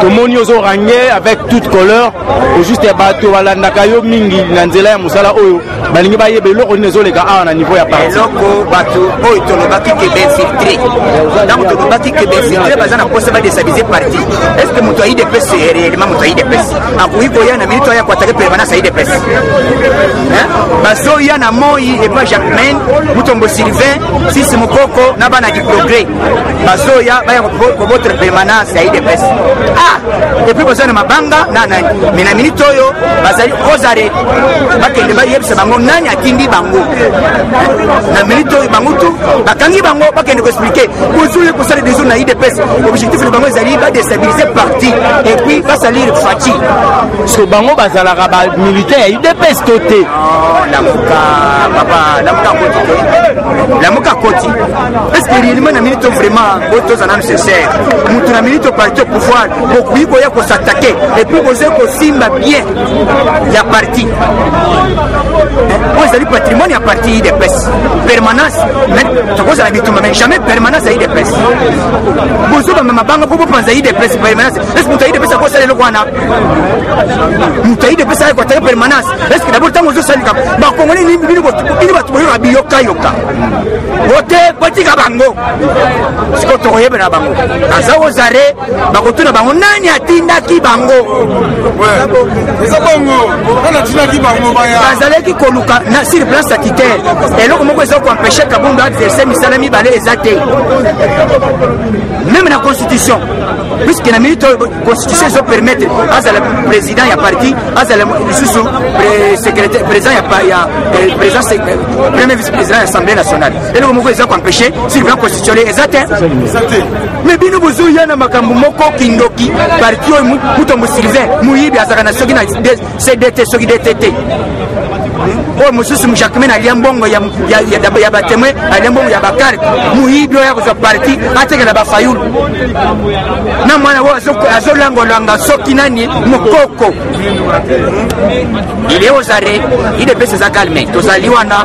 Tout le monde est rangé avec toute couleur. Juste bateau voilà nakayo mingi nanzela musala oyo balingi ba yebe loko nezo leka a niveau ya parti loko bateau oyo to le bateau ke ben filtré donc to le bateau ke ben filtré bazana ko se ba déstabiliser parti est-ce que moto aide pesi réellement moto aide pesi abu iko ya na milito ya kwatake permanence aide pesi hein baso ya na moyi et pas Jacqueline mutombo Sylvain sisi mukoko na bana ki progrès baso ya ba ko votre permanence aide pesi ah et puis bazana mabanga na na mina Toyo, Bazali Osare, Baké, Bayeb, Sabango, Nanya, Kindi Bango, Naminito, Bangutu, Bakangi Bango, Baké, nous expliquer, Kouzou, Kouzou, des zones à l'IDPS, l'objectif de Bango Zali va déstabiliser le parti, et puis va salir le Fati. Ce Bango Bazala Rabat militaire, il dépèse Toté. La Mouka, Papa, la Mouka Koti. La Mouka Koti. Est-ce que réellement Naminito vraiment, Botos Anam se sert Moutou Naminito parti au pouvoir, pour qu'il y ait qu'on s'attaque, et puis Kouzou, Kosimba, bien la partie vous avez patrimoine à partir des pèses permanence mais jamais permanence à des pèses vous avez même banque pour penser des pèses permanence est-ce que vous avez des pèses à quoi ça le guana vous avez des pèses à quoi ça permanence est-ce que d'abord tant vous savez bah comment les niveaux ils vont trouver un yoka yoka voté voté kabango ce que tu aurais bien bango à ça vous arrêtez bah quand tu n'as pas on a ni atteint qui bango bazalaki koluka na sur place ya kitele eloko moko eza koempeshe kabunda adversaire misala mibale eza te même na constitution puisque na minute constitution ezo permettre azala président ya parti azala lisusu secrétaire président ya président premier vice président ya assemblée nationale eloko moko eza koempeshe sur plan constitutionnel eza te mais bino bozu yana makambo moko kindoki parti oyo muto musilvain muyibi azaka na soki na CDT soki DTT oyo mosusu mujacmene alia mbongo ya batemwe alia mbongo ya bakare muyibi oyo akozwa parti atekela bafayulu na mwana oyo azolangolanga soki nani mokoko il est aux arrêts il est baisse eza calme tozali wana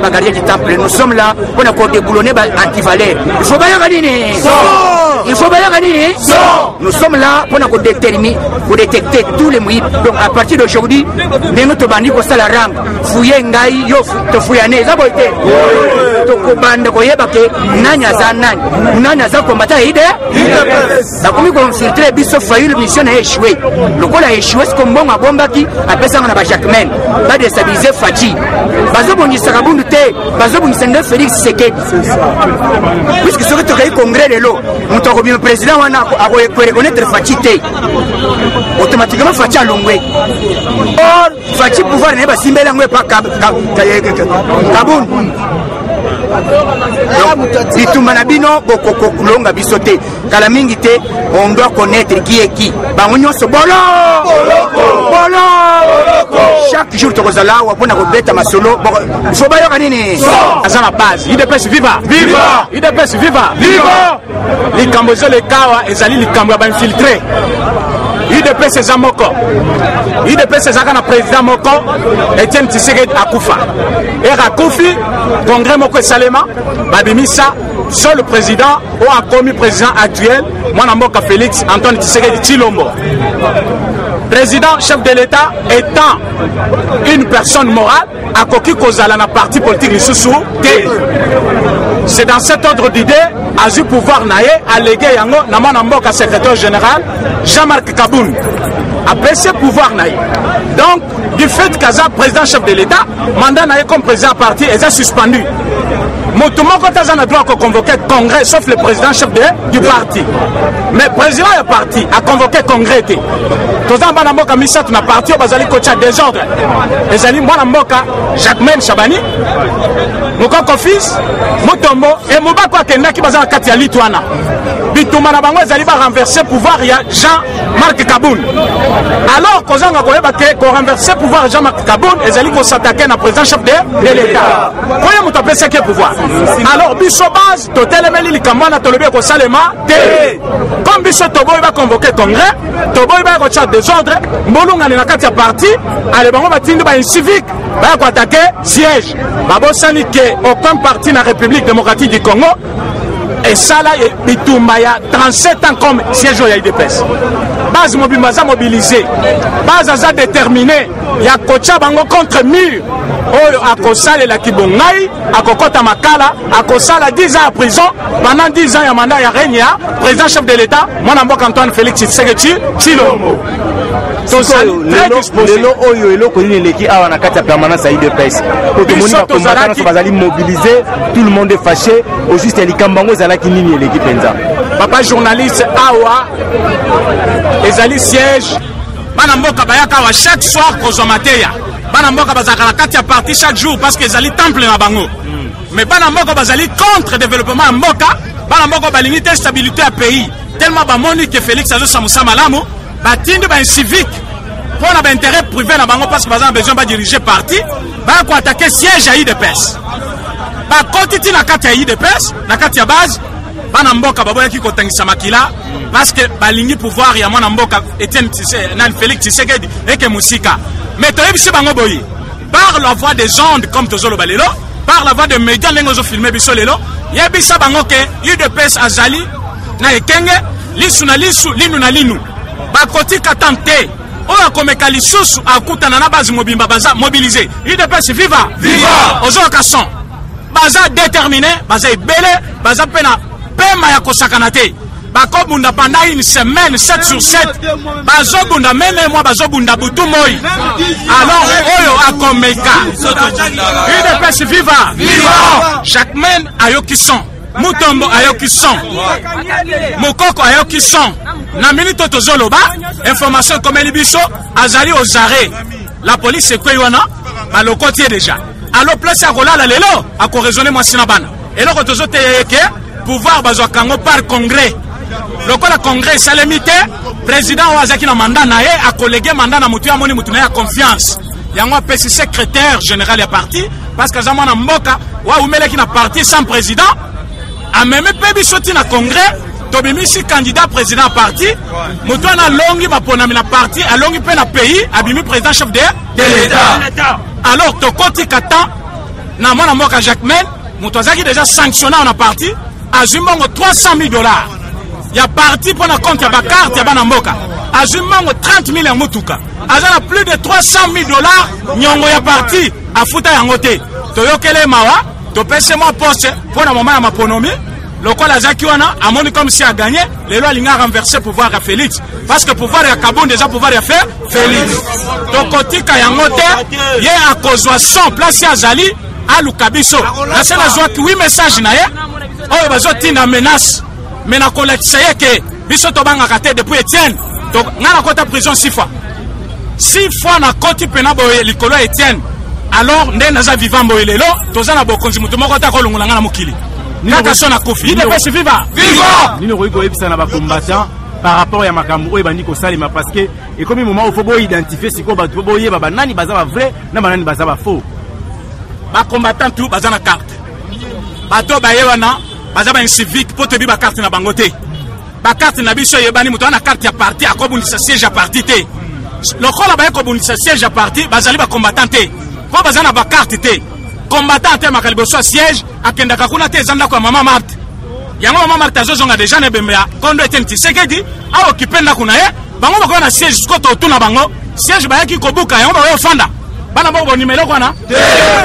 bagardien du temple nous sommes là mpona kodegoulone baantivalere ifo bayoka nini ifo bayoka nini nous sommes là mpona kodetermine détecter tous les mouillés. Donc à partir d'aujourd'hui, même tout bandit pour ça la rang, fouiller ngai yo, te fouiller ça boite. Donc bande koye baké nanya za nan, nanya za combattant ide. Ça comme qu'on filtre biso fayul mission a échoué. Le col a échoué comme bon à bombaki, après ça on a ba Jacqueline, ba déstabiliser Fati. Bazo bongisa kabundu te, bazo bongisa nde Félix Tshisekedi. Puisque ce que tu as congrès de l'eau, on t'a remis le président wana a reconnaître Fati te. Automatiquement Fati a longué. Or, Fati pouvoir n'est pas si belle en pas Kaboun. Bitumana bino kokolonga bisote. Kala mingi te, on doit connaître qui est qui. Bango nyonso bolo. Bolo. Chaque jour tokozala wapona kobeta masolo. Fo bayoka nini? Aza la base. UDPS viva. Viva. UDPS viva. Viva. Likambo zole kawa ezali likambo ya ba infiltré. UDPS eza moko UDPS ezaka na président moko Etienne Tshisekedi akufa erakufi congrès moko esalema babimisa seul président ou akomi président actuel mwana mboka Félix Antoine Tshisekedi Tshilombo président chef de l'État étant une personne morale akoki kozala na parti politique lisusu te. C'est dans cet ordre d'idée à du pouvoir naé allégué yango na mwana mboka secrétaire général Jean-Marc Kaboun après ce pouvoir naé donc du fait qu'Aza président chef de l'État mandat naé comme président parti est suspendu motumo ko taza na droit ko convoquer congrès sauf le président chef du parti mais président du parti a convoqué congrès te toza bana mboka misatu na parti bazali kocha désordre ezali mwana mboka Jacqueline Shabani mokoko fils motombo et mobako akendaki bazala kati ya Litwana bituma na bango ezali ba renverser pouvoir ya Jean-Marc Kaboun alors kozanga koyeba ke ko renverser pouvoir Jean-Marc Kaboun ezali ko s'attaquer na président chef de l'État koya muto apesa ke pouvoir alors biso base totelemeli likambo na tolobe ko salema te comme biso toboy ba convoquer congrès toboy ba ko chat désordre mbulunga na kati ya parti ale bango batindi ba civique ba ko attaquer siège babosani ke aucun parti na République démocratique du Congo et ça là bitumba ya 37 ans comme siège au UDPS base mobimba za mobilisé base za déterminé ya kocha bango contre mur oyo akosalela kibongai akokota makala akosala 10 ans à prison pendant 10 ans ya mandat ya règne ya président chef de l'état mwana mboka Antoine Félix Tshisekedi Tshilombo. Tout ça tout le monde est fâché au juste les Kambango zalaki nini l'équipe Penza papa journaliste awa les ali siège bana mboka bayaka wa chaque soir kozomateya bana mboka bazakala katia parti chaque jour parce que les ali temple na bango mais bana mboka bazali contre développement mboka bana mboka balingi te stabilité à pays tellement bamoni que Félix azo samusa malamu batinde ba civique pour un intérêt privé na bango parce que bazan besoin ba diriger parti ba ko attaquer siège à UDPS ba kotiti na kati ya UDPS na kati ya base bana mboka baboyaki kotangisa makila parce que balingi pouvoir ya mwana mboka Etienne na Félix Tshisekedi et que musika mais toyebisi bango boyi par la voix des ondes comme tozolo balelo par la voix des médias lengozo filmer biso lelo yebisa bango ke UDPS azali na ekenge lisu na lisu linu na linu bakotika tante oyo komeka lisusu akutana na base mobimba baza mobiliser UDPS viva viva ozo kason baza déterminé baza belé baza pena pema ya kosakana te bakobunda pendant une semaine 7/7 bazobunda même moi bazobunda butu moi alors oyo akomeka UDPS viva viva Jacquemaine ayokison Mutombo ayokison Mokoko ayokison na minute tozoloba information comme elibiso azali ozare la police c'est quoi yona balokotie déjà alors place à Rolala lelo a corraisonné moi sinabana et là quand vous que pouvoir bazoa kango par congrès le congrès salemité président Ouazaki na mandat naé a collégué mandat na mutu ya moni mutu na confiance yango pesi secrétaire général ya parti parce que zamana mboka wa umele ki na parti sans président a même pebi soti na congrès tobimisi candidat président parti mutu na longi mapona na parti a longi pe na pays abimi président chef de l'état. Alors, Tokoti Katan, na mwana mboka Jacquemaine, Moutouazaki déjà sanctionné en parti, azumongo $300 000. Il y a parti pour la compte, il y a ba carte, il y a bana mboka. Azumongo $30 000 en Moutouka. Azana plus de $300 000, nyongo ya parti, a fouta yangote. Toyokele mawa, topese moi poste, pour le moment, il y a ma pronomie. Le quoi la Zakiwana, à mon comme si a gagné, les lois l'ont renversé pouvoir à Félix. Parce que pouvoir à Kaboun, déjà pouvoir à faire Félix. Donc, côté Kayangote, il y a à cause de son place à Zali, à Lukabiso. La seule joie qui oui message n'a pas. Oh, il y a une menace. Mais la collègue, c'est que Bissot Tobang a raté depuis Étienne. Donc, on a côté prison 6 fois. 6 fois, on a côté Penaboé, Licolo Étienne. Alors, on est vivant, on est là, on est là, on est là, on est là, UDPS viva viva nino ko yebisa na ba combattant par rapport ya makambo e bandi ko salima parce que et comme moment où faut bo identifier siko ba to bo yeba ba nani baza ba vrai na ba nani baza ba faux ba combattant tout baza na carte ba to ba yewa na baza ba civique pour te bi ba carte na bangote ba carte na biso yebani muto na carte ya parti akobunisa siège ya parti te lokola ba ekobunisa siège ya parti bazali ba combattant te ko baza na ba carte te combattant te makaliboso siège akenda kakuna te zanda kwa mama Marthe yango mama Marthe azozonga deja ne bembea kondo Etienne Tshisekedi a occupé na kuna ye bango bako na siège skoto tuna bango siège bayaki kobuka yango bawe fanda bana bobo nimelo kwana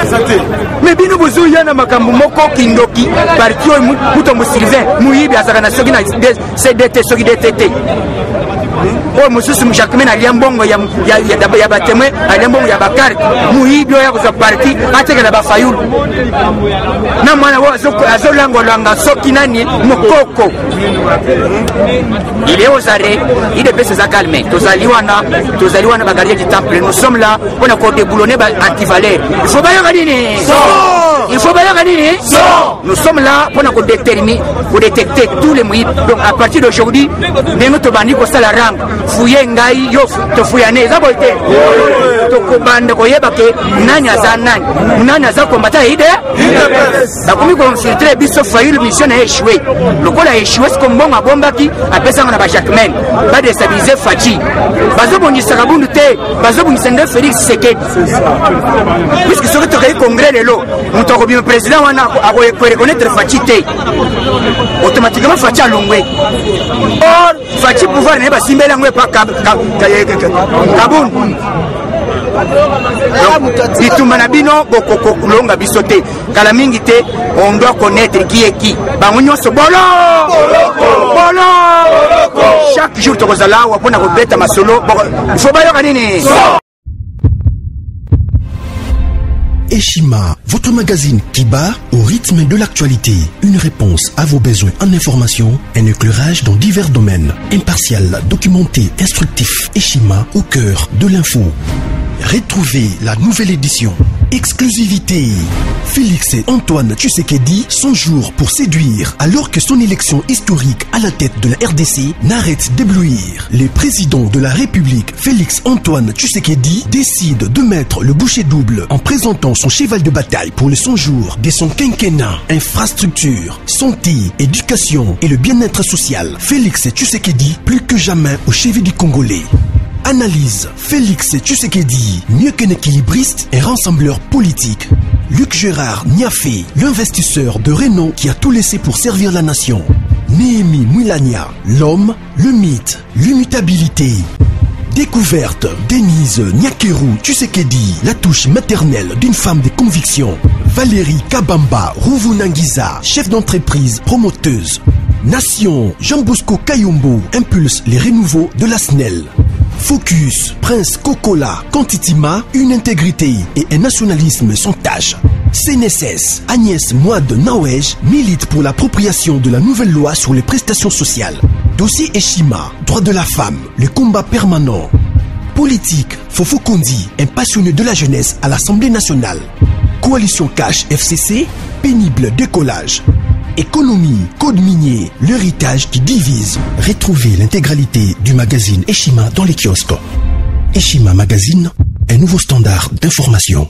santé mais bino bozu yana makambu moko kindoki parti oy muto musilvain muyibi asaka na soki na CDT soki DTT oy mususu mjakumena aliambongo ya batemwe aliambongo ya bakari muhibi oya kuza parti ateke na bafayulu na mwana wa azolango langa soki nani mokoko il est osare il est pesa calme tozaliwana bagardien du temple nous sommes là on a côté boulonné antivaleur il faut bayoka nini il faut bayoka nini nous sommes là pour nous déterminer pour détecter tous les muhibi donc à partir d'aujourd'hui même to bandi ko sala rang fouye ngai yo to fuyane za boite to kubanda ko yeba ke nani za combattre ide ba komi ko filtrer biso fail mission a échoué lokola échoué kombonga bombaki apesa ngana ba Jacquemaine ba déstabiliser Fati bazobonisa kabundu te bazobonisa nde Félix Tshisekedi puisque soki tokai congrès lelo le président a reconnaître Fachi Té. Automatiquement, Fachi a l'ongé. Or, Fachi pouvoir n'est pas si bien l'ongé par Kaboun. On doit connaître qui est qui. Chaque jour, Eshima, votre magazine qui bat au rythme de l'actualité. Une réponse à vos besoins en information, un éclairage dans divers domaines. Impartial, documenté, instructif. Eshima, au cœur de l'info. Retrouvez la nouvelle édition. Exclusivité. Félix Antoine Tshisekedi, son jour pour séduire, alors que son élection historique à la tête de la RDC n'arrête d'éblouir. Le président de la République, Félix Antoine Tshisekedi, décide de mettre le boucher double en présentant son cheval de bataille pour le 100 jours de son quinquennat. Infrastructure, santé, éducation et le bien-être social. Félix Tshisekedi, plus que jamais au chevet du Congolais. Analyse. Félix Tshisekedi, mieux qu'un équilibriste et rassembleur politique. Luc Gérard Niafé, l'investisseur de Renault qui a tout laissé pour servir la nation. Nehemi Mulania, l'homme, le mythe, l'immutabilité. Découverte. Denise Niaquerou Tshisekedi, la touche maternelle d'une femme de conviction. Valérie Kabamba Rouvounangiza, chef d'entreprise promoteuse. Nation. Jean Bosco Kayumbo impulse les renouveaux de la SNEL. Focus, Prince Kokola, Kantitima, une intégrité et un nationalisme sans tâche. CNSS, Agnès Mouade de Naouège milite pour l'appropriation de la nouvelle loi sur les prestations sociales. Dossier Eshima, droit de la femme, le combat permanent. Politique, Fofo Kondi, un passionné de la jeunesse à l'Assemblée nationale. Coalition Cash FCC, pénible décollage. Économie, code minier, l'héritage qui divise. Retrouvez l'intégralité du magazine Eshima dans les kiosques. Eshima Magazine, un nouveau standard d'information.